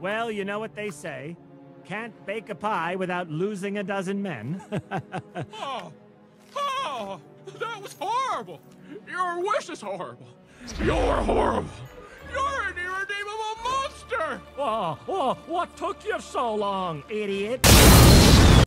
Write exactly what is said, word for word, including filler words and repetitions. Well, you know what they say. Can't bake a pie without losing a dozen men. Oh, oh, that was horrible. Your wish is horrible. You're horrible. You're an irredeemable monster. Oh, oh, what took you so long, idiot?